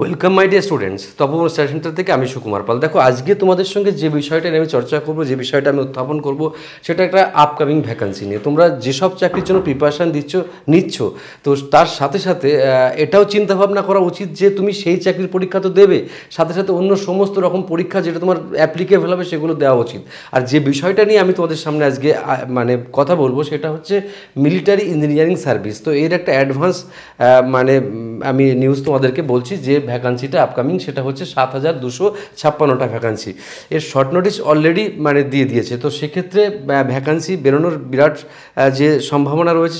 Welcome my dear students Tapovan study centre থেকে আমি সুকুমার পাল। देखो आज के तुम्हारे संगे जो विषय चर्चा करब, जो विषय उत्थापन करब सेটা একটা आपकामिंग वैकेंसी নিয়ে। তোমরা যেসব চাকরির জন্য प्रिपारेशन দিচ্ছ নিচ্ছ, তো তার সাথে সাথে এটাও চিন্তা ভাবনা করা উচিত যে তুমি সেই চাকরির পরীক্ষা তো দেবে, সাথে সাথে অন্য সমস্ত রকম পরীক্ষা যেটা তোমার অ্যাপ্লিকেবল হবে সেগুলো দেওয়া উচিত। আর যে বিষয়টা নিয়ে আমি তোমাদের সামনে আজকে মানে কথা বলবো সেটা হচ্ছে মিলিটারি ইঞ্জিনিয়ারিং সার্ভিস। তো এর একটা অ্যাডভান্স মানে আমি নিউজ তোমাদেরকে বলছি যে ভ্যাকান্সিটা আপকামিং সেটা হচ্ছে ৭,২৫৬টা ভ্যাকান্সি। এর শর্ট নোটিস অলরেডি মানে দিয়ে দিয়েছে, তো সেক্ষেত্রে ভ্যাকান্সি বেরোনোর বিরাট যে সম্ভাবনা রয়েছে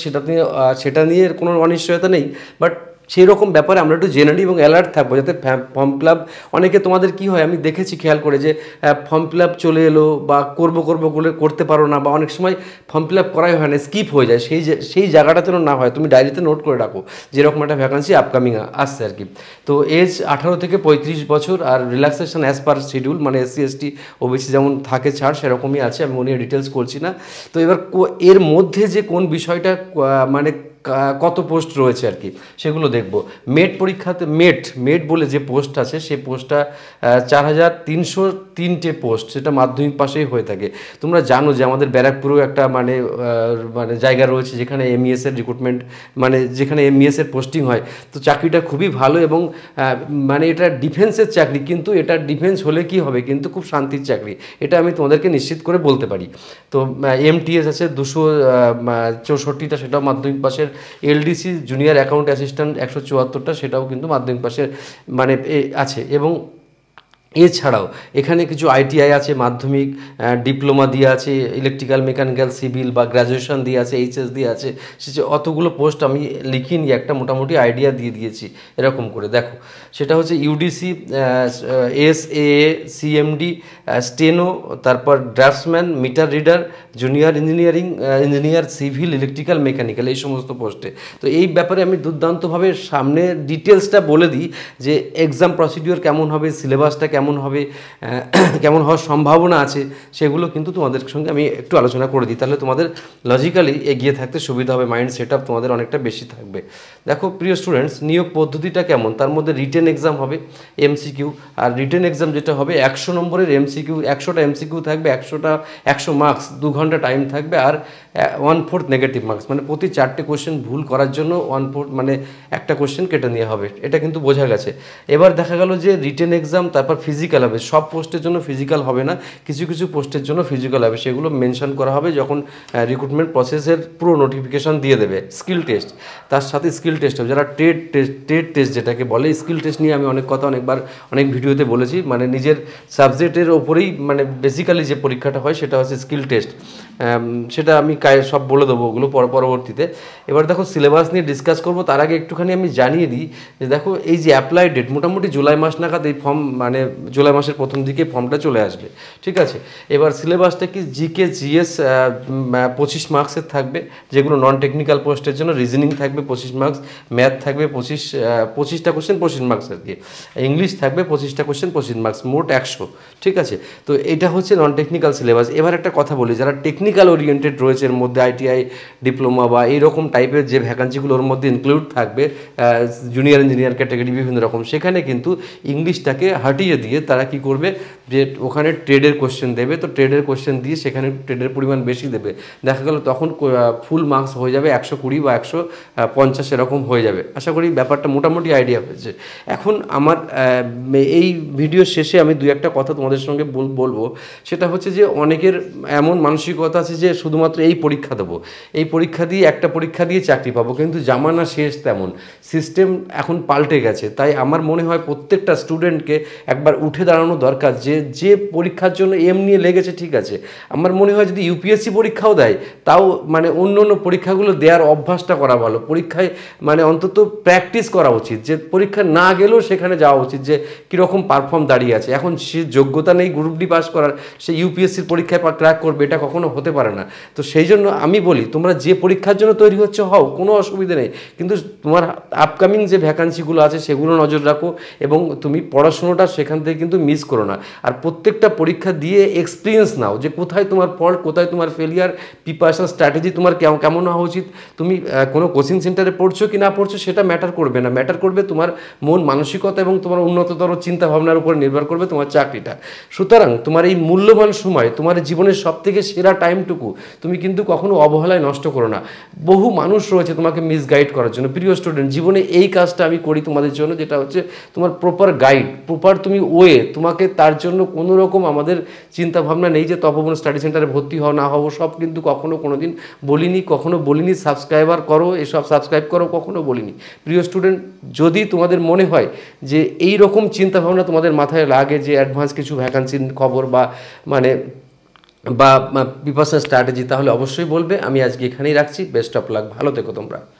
সেটা নিয়ে কোনো অনিশ্চয়তা নেই। বাট সেই রকম ব্যাপারে আমরা একটু জেনে নিই এবং অ্যালার্ট থাকবো যাতে ফর্ম ফিল আপ অনেকে তোমাদের কী হয় আমি দেখেছি খেয়াল করে যে ফর্ম ফিল আপ চলে এলো বা করবো বলে করতে পারো না, বা অনেক সময় ফর্ম ফিল আপ করাই হয় না, স্কিপ হয়ে যায়। সেই জায়গাটা যেন না হয় তুমি ডায়েরিতে নোট করে রাখো যেরকম একটা ভ্যাকান্সি আপকামিং আসছে আর কি। তো এজ 18 থেকে 35 বছর আর রিল্যাক্সেশন অ্যাজ পার শিডিউল, মানে SC ST OBC যেমন থাকে ছাড় সেরকমই আছে, আমি নিয়ে ডিটেলস করছি না। তো এবার এর মধ্যে যে কোন বিষয়টা মানে কত পোস্ট রয়েছে আর কি সেগুলো দেখব। মেট পরীক্ষাতে মেট বলে যে পোস্ট আছে সেই পোস্টটা ৪,৩০৩টে পোস্ট, সেটা মাধ্যমিক পাশেই হয়ে থাকে। তোমরা জানো যে আমাদের ব্যারাকপুরেও একটা মানে মানে জায়গা রয়েছে যেখানে MES এর রিক্রুটমেন্ট মানে যেখানে MES এর পোস্টিং হয়। তো চাকরিটা খুবই ভালো এবং মানে এটা ডিফেন্সের চাকরি, কিন্তু এটা ডিফেন্স হলে কি হবে কিন্তু খুব শান্তির চাকরি, এটা আমি তোমাদেরকে নিশ্চিত করে বলতে পারি। তো MTS আছে ২৬৪টা, সেটাও মাধ্যমিক পাশের। LDC জুনিয়র অ্যাকাউন্ট অ্যাসিস্ট্যান্ট ১৭৪টা, সেটাও কিন্তু মাধ্যমিক পাশের মানে আছে। এবং এছাড়াও এখানে কিছু ITI আছে, মাধ্যমিক ডিপ্লোমা দিয়ে আছে, ইলেকট্রিক্যাল মেকানিক্যাল সিভিল বা গ্র্যাজুয়েশন দিয়ে আছে, HS দিয়ে আছে। সে অতগুলো পোস্ট আমি লিখিনি, একটা মোটামুটি আইডিয়া দিয়ে দিয়েছি এরকম করে দেখো। সেটা হচ্ছে UDC, SAA, CMD, স্টেনো, তারপর draftsman, meter reader, junior engineering engineer civil, electrical mechanical, এই সমস্ত পোস্টে। তো এই ব্যাপারে আমি দুর্দান্তভাবে সামনে ডিটেলসটা বলে দিই যে এক্সাম প্রসিডিওর কেমন হবে, সিলেবাসটা কেমন হওয়ার সম্ভাবনা আছে সেগুলো কিন্তু তোমাদের সঙ্গে আমি একটু আলোচনা করে দিই, তাহলে তোমাদের লজিক্যালি এগিয়ে থাকতে সুবিধা হবে, মাইন্ড সেট আপ তোমাদের অনেকটা বেশি থাকবে। দেখো প্রিয় স্টুডেন্টস, নিয়োগ পদ্ধতিটা কেমন, তার মধ্যে রিটেন এক্সাম হবে MCQ, আর রিটেন এক্সাম যেটা হবে 100 নম্বরের MCQ, 100টা MCQ থাকবে, 100টা 100 মার্কস, 2 ঘন্টা টাইম থাকবে, আর 1/4 নেগেটিভ মার্কস, মানে প্রতি 4টে কোশ্চেন ভুল করার জন্য 1/4 মানে একটা কোশ্চেন কেটে নেওয়া হবে, এটা কিন্তু বোঝা গেছে। এবার দেখা গেল যে রিটেন এক্সাম, তারপর ফিজিক্যাল হবে, সব পোস্টের জন্য ফিজিক্যাল হবে না, কিছু কিছু পোস্টের জন্য ফিজিক্যাল হবে, সেগুলো মেনশন করা হবে যখন রিক্রুটমেন্ট প্রসেসের পুরো নোটিফিকেশন দিয়ে দেবে। স্কিল টেস্ট, তার সাথে স্কিল টেস্ট হবে, যারা টেট টেস্ট যেটাকে বলে, স্কিল টেস্ট নিয়ে আমি অনেক কথা অনেকবার অনেক ভিডিওতে বলেছি, মানে নিজের সাবজেক্টের ওপরেই মানে বেসিক্যালি যে পরীক্ষাটা হয় সেটা হচ্ছে স্কিল টেস্ট, সেটা আমি সব বলে দেবো ওগুলো পরবর্তীতে। এবার দেখো সিলেবাস নিয়ে ডিসকাস করবো, তার আগে একটুখানি আমি জানিয়ে দিই যে দেখো এই যে অ্যাপ্লাই ডেট মোটামুটি জুলাই মাস নাগাদ এই ফর্ম মানে জুলাই মাসের প্রথম দিকে ফর্মটা চলে আসবে, ঠিক আছে। এবার সিলেবাসটা কি GK GS 25 মার্কসের থাকবে, যেগুলো নন টেকনিক্যাল পোস্টের জন্য রিজনিং থাকবে 25 মার্কস, ম্যাথ থাকবে 25টা কোশ্চেন 25 মার্কস আর কি, ইংলিশ থাকবে 25টা কোশ্চেন 25 মার্কস, মোট 100, ঠিক আছে। তো এটা হচ্ছে নন টেকনিক্যাল সিলেবাস। এবার একটা কথা বলি, যারা টেকনিক্যাল ওরিয়েন্টেড রয়েছে এর মধ্যে ITI ডিপ্লোমা বা এইরকম টাইপের যে ভ্যাকান্সিগুলোর মধ্যে ইনক্লুড থাকবে জুনিয়র ইঞ্জিনিয়ার ক্যাটাগরি বিভিন্ন রকম, সেখানে কিন্তু ইংলিশটাকে হাটিয়ে দিয়ে তারা কি করবে যে ওখানে ট্রেডের কোশ্চেন দেবে, তো ট্রেডের কোশ্চেন দিয়ে সেখানে ট্রেডের পরিমাণ বেশি দেবে, দেখা গেল তখন ফুল মার্কস হয়ে যাবে 120 বা 150 এরকম হয়ে যাবে। আশা করি ব্যাপারটা মোটামুটি আইডিয়া হয়েছে। এখন আমার এই ভিডিও শেষে আমি দুই একটা কথা তোমাদের সঙ্গে বলবো, সেটা হচ্ছে যে অনেকের এমন মানসিকতা আছে যে শুধুমাত্র এই পরীক্ষা দেবো, এই পরীক্ষা দিয়ে একটা পরীক্ষা দিয়ে চাকরি পাবো, কিন্তু জামানা শেষ, তেমন সিস্টেম এখন পাল্টে গেছে। তাই আমার মনে হয় প্রত্যেকটা স্টুডেন্টকে একবার উঠে দাঁড়ানো দরকার যে যে পরীক্ষার জন্য এম নিয়ে লেগেছে, ঠিক আছে। আমার মনে হয় যদি UPSC পরীক্ষাও দেয় তাও মানে অন্য পরীক্ষাগুলো দেওয়ার অভ্যাসটা করা ভালো, পরীক্ষায় মানে অন্তত প্র্যাকটিস করা উচিত, যে পরীক্ষা না গেলেও সেখানে যাওয়া উচিত যে কীরকম পারফর্ম দাঁড়িয়ে আছে। এখন সে যোগ্যতা নেই গ্রুপ D পাস করার, সে UPSCর পরীক্ষায় ক্র্যাক করবে এটা কখনো হতে হতে পারে না। তো সেই জন্য আমি বলি তোমরা যে পরীক্ষার জন্য তৈরি হচ্ছে হও, কোনো অসুবিধা নেই, কিন্তু তোমার আপকামিং যে ভ্যাকান্সিগুলো আছে সেগুলো নজর রাখো এবং তুমি পড়াশোনাটা সেখান থেকে কিন্তু মিস করো না। আর প্রত্যেকটা পরীক্ষা দিয়ে এক্সপিরিয়েন্স নাও যে কোথায় তোমার ফল্ট, কোথায় তোমার ফেলিয়ার, প্রিপারেশন স্ট্র্যাটেজি তোমার কেমন হওয়া উচিত, তুমি কোনো কোচিং সেন্টারে পড়ছো কি না পড়ছো সেটা ম্যাটার করবে না, ম্যাটার করবে তোমার মন মানসিকতা এবং তোমার উন্নততর চিন্তা ভাবনার উপর নির্ভর করবে তোমার চাকরিটা। সুতরাং তোমার এই মূল্যবান সময়, তোমার জীবনের সবথেকে সেরা টাইমটুকু তুমি কিন্তু কখনো অবহেলায় নষ্ট করো না। বহু মানুষ রয়েছে তোমাকে মিসগাইড করার জন্য। প্রিয় স্টুডেন্ট, জীবনে এই কাজটা আমি করি তোমাদের জন্য, যেটা হচ্ছে তোমার প্রপার গাইড, প্রপার তুমি ওয়ে, তোমাকে তার জন্য কোনো রকম আমাদের চিন্তাভাবনা নেই যে তপবন স্টাডি সেন্টারে ভর্তি হও না হও, সব কিন্তু কখনো কোনো দিন বলিনি, কখনো বলিনি সাবস্ক্রাইবার করো, এসব সাবস্ক্রাইব করো, কখনো বলিনি। প্রিয় স্টুডেন্ট, যদি তোমাদের মনে হয় যে এই রকম চিন্তাভাবনা তোমাদের মাথায় লাগে যে অ্যাডভান্স কিছু ভ্যাকান্সির খবর বা মানে বা প্রিপারেশন স্ট্র্যাটেজি, তাহলে অবশ্যই বলবে। আমি আজকে এখানেই রাখছি। বেস্ট অফ লাক, ভালো থেকো তোমরা।